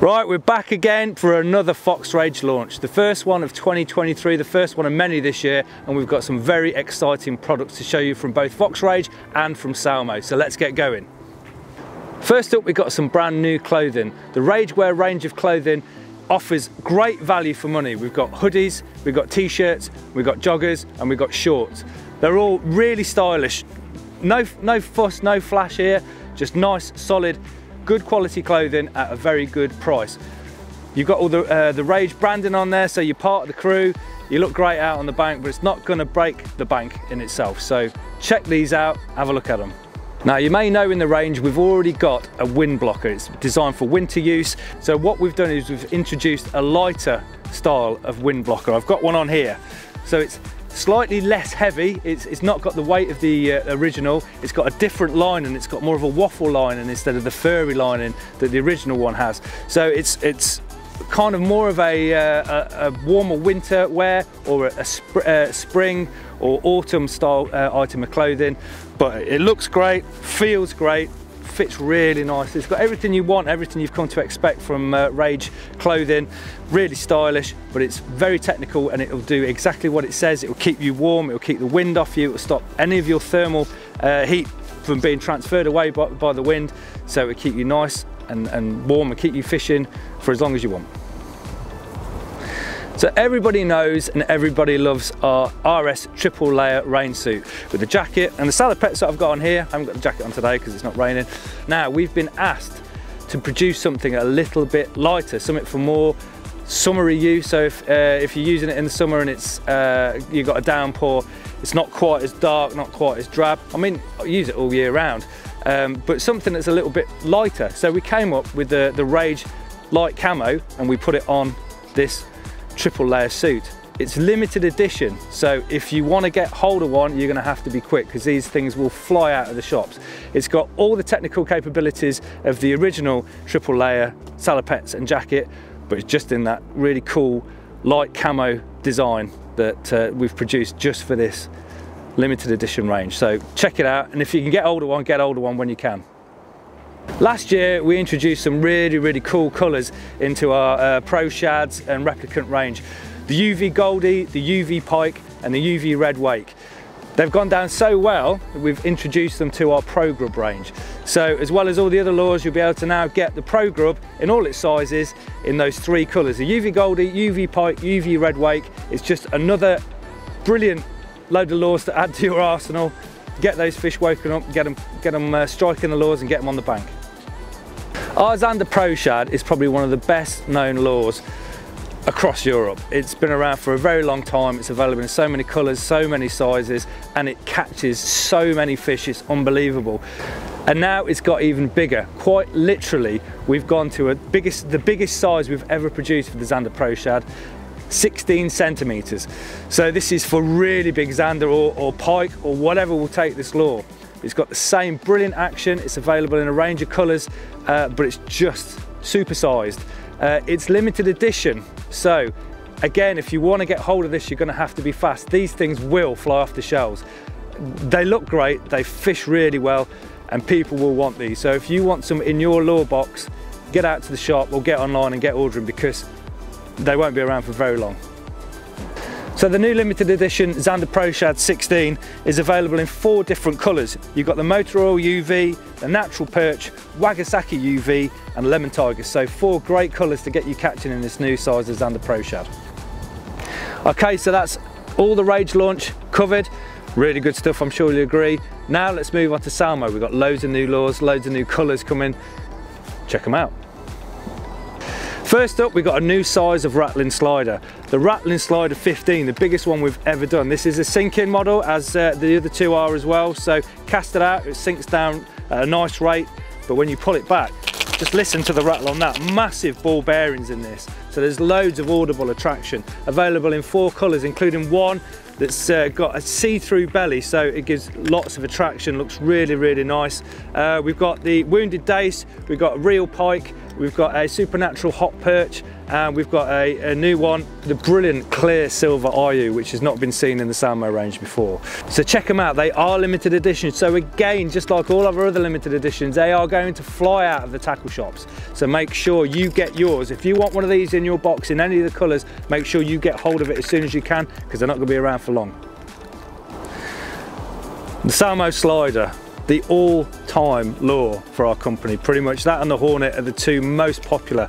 Right, we're back again for another Fox Rage launch. The first one of 2023, the first one of many this year, and we've got some very exciting products to show you from both Fox Rage and from Salmo, so let's get going. First up, we've got some brand new clothing. The Ragewear range of clothing offers great value for money. We've got hoodies, we've got t-shirts, we've got joggers, and we've got shorts. They're all really stylish. No fuss, no flash here, just nice, solid, good quality clothing at a very good price. You've got all the Rage branding on there, so you're part of the crew, you look great out on the bank, but it's not going to break the bank in itself. So check these out, have a look at them. Now, you may know in the range we've already got a wind blocker. It's designed for winter use. So what we've done is we've introduced a lighter style of wind blocker. I've got one on here. So it's slightly less heavy, it's not got the weight of the original, it's got a different lining, it's got more of a waffle lining instead of the furry lining that the original one has. So it's kind of more of a warmer winter wear or a spring or autumn style item of clothing, but it looks great, feels great, fits really nice. It's got everything you want, everything you've come to expect from Rage clothing. Really stylish, but it's very technical, and it'll do exactly what it says. It'll keep you warm, it'll keep the wind off you, it'll stop any of your thermal heat from being transferred away by the wind, so it'll keep you nice and warm and keep you fishing for as long as you want. So everybody knows and everybody loves our RS triple layer rain suit with the jacket and the salad pets that I've got on here. I haven't got the jacket on today because it's not raining. Now, we've been asked to produce something a little bit lighter, something for more summery use. So if you're using it in the summer and it's you've got a downpour, it's not quite as dark, not quite as drab. I mean, I use it all year round, but something that's a little bit lighter. So we came up with the Rage light camo, and we put it on this triple layer suit. It's limited edition, so if you want to get hold of one, you're going to have to be quick because these things will fly out of the shops. It's got all the technical capabilities of the original triple layer salopettes and jacket, but it's just in that really cool light camo design that we've produced just for this limited edition range. So check it out, and if you can get older one when you can. Last year, we introduced some really cool colours into our Pro Shads and Replicant range. The UV Goldie, the UV Pike, and the UV Red Wake. They've gone down so well, we've introduced them to our Pro Grub range. So as well as all the other lures, you'll be able to now get the Pro Grub in all its sizes in those three colours. The UV Goldie, UV Pike, UV Red Wake. It's just another brilliant load of lures to add to your arsenal. Get those fish woken up, get them striking the lures and get them on the bank. Our Zander Pro Shad is probably one of the best known lures across Europe. It's been around for a very long time, it's available in so many colours, so many sizes, and it catches so many fish, it's unbelievable. And now it's got even bigger. Quite literally, we've gone to the biggest size we've ever produced for the Zander Pro Shad. 16 centimeters. So this is for really big Zander or Pike or whatever will take this lure. It's got the same brilliant action, it's available in a range of colors, but it's just supersized. It's limited edition, so again, if you want to get hold of this, you're going to have to be fast. These things will fly off the shelves. They look great, they fish really well, and people will want these. So if you want some in your lure box, get out to the shop or get online and get ordering, because they won't be around for very long. So the new limited edition Zander Pro Shad 16 is available in 4 different colours. You've got the motor oil UV, the natural perch, Wagasaki UV and lemon tiger. So 4 great colours to get you catching in this new size of Zander Pro Shad. Okay, so that's all the Rage launch covered. Really good stuff, I'm sure you'll agree. Now let's move on to Salmo. We've got loads of new lures, loads of new colours coming. Check them out. First up, we've got a new size of Rattlin' Slider. The Rattlin' Slider 15, the biggest one we've ever done. This is a sink-in model, as the other two are as well. So cast it out, it sinks down at a nice rate, but when you pull it back, just listen to the rattle on that. Massive ball bearings in this. So there's loads of audible attraction. Available in 4 colours, including one that's got a see-through belly, so it gives lots of attraction, looks really nice. We've got the Wounded Dace, we've got a Reel Pike, we've got a Supernatural Hot Perch, and we've got a new one, the Brilliant Clear Silver Ayu, which has not been seen in the Salmo range before. So check them out, they are limited edition. So again, just like all of our other limited editions, they are going to fly out of the tackle shops. So make sure you get yours. If you want one of these in your box in any of the colours, make sure you get hold of it as soon as you can, because they're not going to be around for long. The Salmo Slider, the all-time lure for our company. Pretty much that and the Hornet are the two most popular.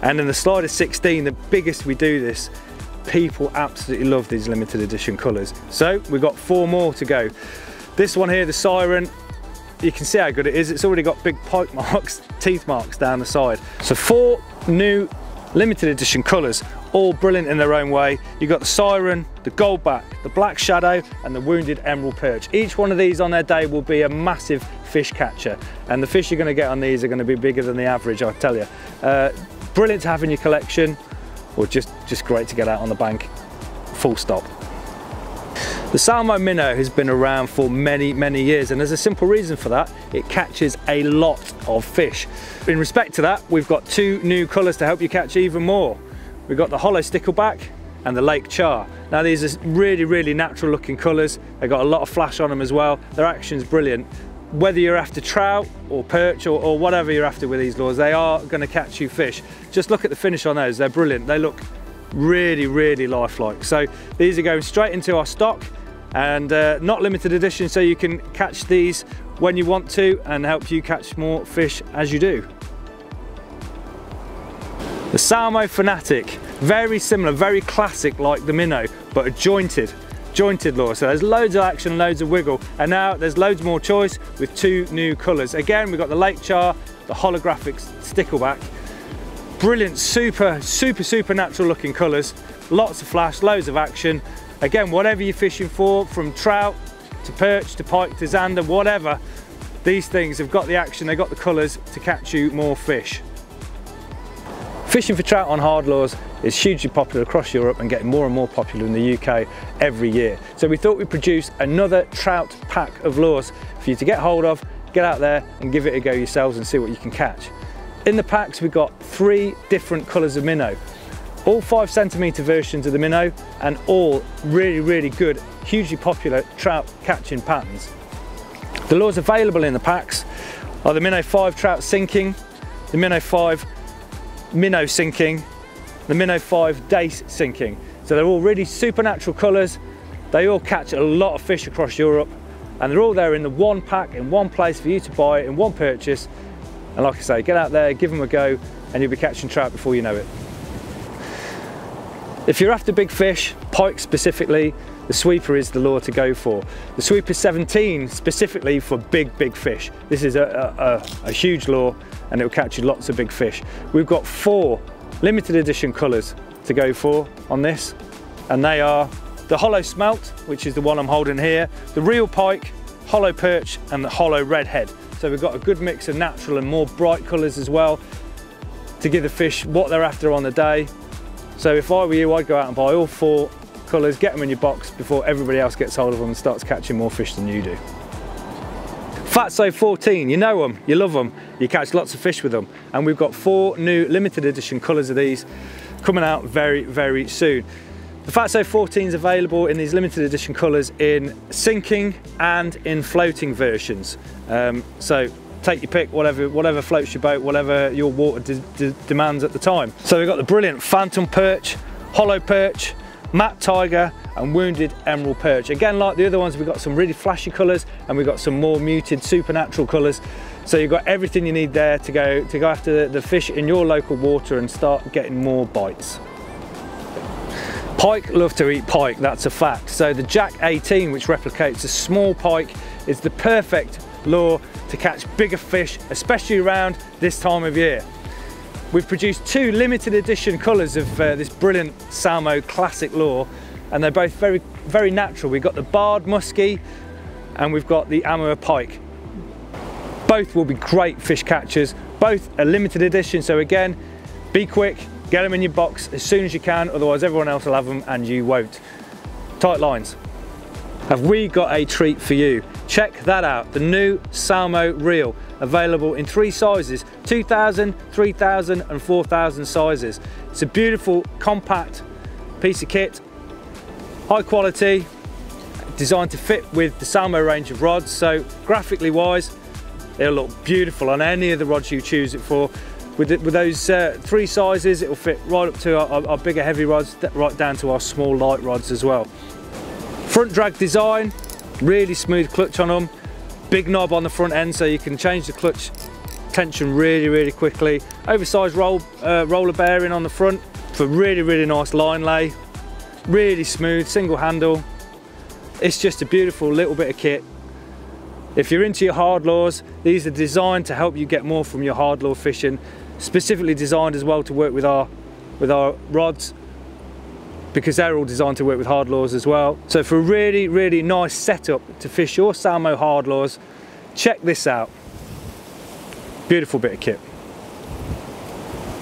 And in the Slider 16, the biggest we do this, people absolutely love these limited edition colours. So we've got 4 more to go. This one here, the Siren, you can see how good it is. It's already got big pipe marks, teeth marks down the side. So 4 new limited edition colours, all brilliant in their own way. You've got the Siren, the Goldback, the Black Shadow, and the Wounded Emerald Perch. Each one of these on their day will be a massive fish catcher, and the fish you're going to get on these are going to be bigger than the average, I tell you. Brilliant to have in your collection, or just great to get out on the bank, full stop. The Salmo Minnow has been around for many, many years, and there's a simple reason for that. It catches a lot of fish. In respect to that, we've got 2 new colours to help you catch even more. We've got the Hollow Stickleback and the Lake Char. Now these are really, really natural looking colours. They've got a lot of flash on them as well. Their action's brilliant. Whether you're after trout or perch or whatever you're after with these lures, they are going to catch you fish. Just look at the finish on those, they're brilliant. They look really, really lifelike. So these are going straight into our stock and not limited edition, so you can catch these when you want to and help you catch more fish as you do. The Salmo Fanatic, very similar, very classic like the Minnow, but a jointed lure. So there's loads of action, loads of wiggle, and now there's loads more choice with 2 new colours. Again, we've got the Lake Char, the holographic Stickleback. Brilliant, super natural looking colours. Lots of flash, loads of action. Again, whatever you're fishing for, from trout to perch to pike to zander, whatever, these things have got the action, they've got the colours to catch you more fish. Fishing for trout on hard lures is hugely popular across Europe and getting more and more popular in the UK every year. So we thought we'd produce another trout pack of lures for you to get hold of, get out there and give it a go yourselves and see what you can catch. In the packs we've got 3 different colours of minnow, all 5cm versions of the minnow, and all really, really good, hugely popular trout catching patterns. The lures available in the packs are the Minnow 5 Trout Sinking, the Minnow 5 Minnow Sinking, the Minnow 5 Dace Sinking. So they're all really supernatural colours, they all catch a lot of fish across Europe, and they're all there in the one pack, in one place for you to buy, in one purchase, and like I say, get out there, give them a go, and you'll be catching trout before you know it. If you're after big fish, pike specifically, the Sweeper is the lure to go for. The Sweeper 17 specifically for big fish. This is a huge lure and it'll catch you lots of big fish. We've got 4 limited edition colours to go for on this, and they are the Hollow Smelt, which is the one I'm holding here, the Reel Pike, Hollow Perch and the Hollow Redhead. So we've got a good mix of natural and more bright colours as well to give the fish what they're after on the day. So if I were you, I'd go out and buy all 4 colours, get them in your box before everybody else gets hold of them and starts catching more fish than you do. Fatso 14, you know them, you love them, you catch lots of fish with them, and we've got 4 new limited edition colours of these coming out very soon. The Fatso 14 is available in these limited edition colours in sinking and in floating versions, so take your pick, whatever floats your boat, whatever your water demands at the time. So we've got the brilliant Phantom Perch, Hollow Perch, Matt Tiger and Wounded Emerald Perch. Again, like the other ones, we've got some really flashy colours and we've got some more muted supernatural colours. So you've got everything you need there to go after the fish in your local water and start getting more bites. Pike love to eat pike, that's a fact. So the Jack 18, which replicates a small pike, is the perfect lure to catch bigger fish, especially around this time of year. We've produced 2 limited edition colours of this brilliant Salmo classic lure, and they're both very natural. We've got the Barred Muskie and we've got the Amur Pike. Both will be great fish catchers, both are limited edition, so again, be quick, get them in your box as soon as you can, otherwise everyone else will have them and you won't. Tight lines. Have we got a treat for you? Check that out, the new Salmo reel. available in three sizes, 2,000, 3,000 and 4,000 sizes. It's a beautiful, compact piece of kit, high quality, designed to fit with the Salmo range of rods. So graphically wise, it'll look beautiful on any of the rods you choose it for. With those three sizes, it'll fit right up to our bigger heavy rods, right down to our small light rods as well. Front drag design, really smooth clutch on them, big knob on the front end so you can change the clutch tension really quickly. Oversized roller bearing on the front for really nice line lay, really smooth, single handle. It's just a beautiful little bit of kit. If you're into your hardlures, these are designed to help you get more from your hardlure fishing, specifically designed as well to work with our rods, because they're all designed to work with hardlures as well. So for a really nice setup to fish your Salmo hardlures, check this out. Beautiful bit of kit.